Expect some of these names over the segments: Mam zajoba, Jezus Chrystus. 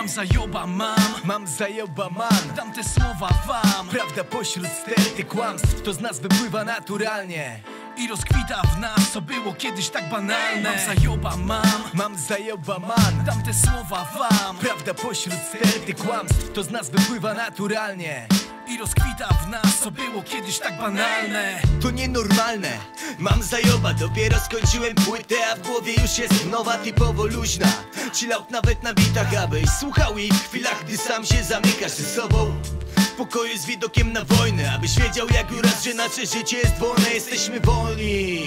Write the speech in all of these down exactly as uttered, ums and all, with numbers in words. Mam zajoba mam, mam zajoba mam. Dam te słowa wam. Prawda pośród sterty kłamstw, to z nas wypływa naturalnie i rozkwita w nas, co było kiedyś tak banalne. Mam zajoba mam, mam zajoba mam. Dam te słowa wam. Prawda pośród sterty kłamstw, to z nas wypływa naturalnie i rozkwita w nas, co było kiedyś tak banalne. To nienormalne, mam zajoba. Dopiero skończyłem płytę, a w głowie już jest nowa, typowo luźna. Chillout nawet na bitach, abyś słuchał jej w chwilach, gdy sam się zamykasz ze sobą w pokoju z widokiem na wojnę, abyś wiedział jak uraz, że nasze życie jest wolne. Jesteśmy wolni.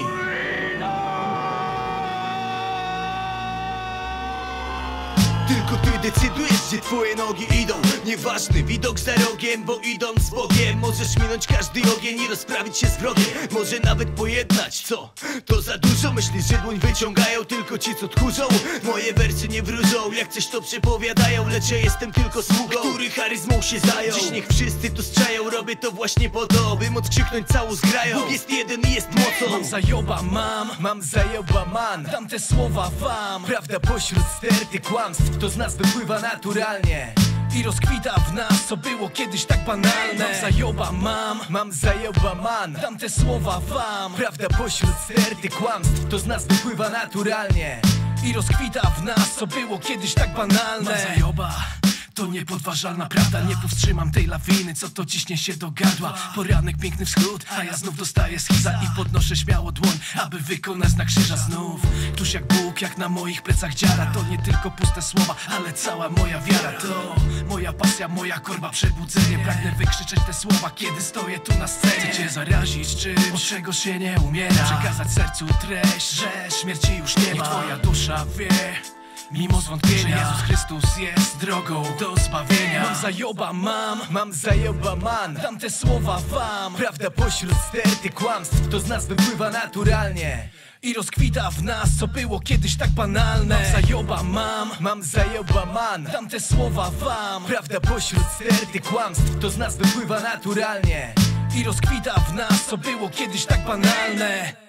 Tylko ty decydujesz, gdzie twoje nogi idą. Nieważny widok za rogiem, bo idąc z Bogiem możesz minąć każdy ogień i rozprawić się z wrogiem. Może nawet pojednać, co? To za dużo. Myślisz, że dłoń wyciągają tylko ci, co tchórzą? Moje wersy nie wróżą, jak coś to przepowiadają, lecz ja jestem tylko sługą, który charyzmą się zajął. Dziś niech wszyscy tu strzają, robię to właśnie po to, bym odkrzyknąć całą zgrają. Bóg jest jeden i jest mocą. Mam zajoba mam, mam zajoba man. Dam te słowa wam. Prawda pośród sterty kłamstw, to z nas wypływa naturalnie i rozkwita w nas, co było kiedyś tak banalne. Mam zajoba mam, mam zajoba man. Dam te słowa wam. Prawda pośród sterty kłamstw, to z nas wypływa naturalnie i rozkwita w nas, co było kiedyś tak banalne. Mam zajoba, to niepodważalna prawda. Nie powstrzymam tej lawiny, co to ciśnie się do gardła. Poranek, piękny wschód, a ja znów dostaję schiza i podnoszę śmiało dłoń, aby wykonać znak krzyża znów. Tuż jak Bóg, jak na moich plecach dziara. To nie tylko puste słowa, ale cała moja wiara. To moja pasja, moja korba, przebudzenie. Pragnę wykrzyczeć te słowa, kiedy stoję tu na scenie. Chcę cię zarazić czymś, od czego się nie umiera. Przekazać sercu treść, że śmierci już nie ma. I twoja dusza wie, mimo zwątpienia, że Jezus Chrystus jest drogą do zbawienia. Mam zajoba mam, mam zajoba man. Dam te słowa wam. Prawda pośród sterty kłamstw, to z nas wypływa naturalnie i rozkwita w nas, co było kiedyś tak banalne. Mam zajoba mam, mam zajoba man. Dam te słowa wam. Prawda pośród sterty kłamstw, to z nas wypływa naturalnie i rozkwita w nas, co było kiedyś tak banalne.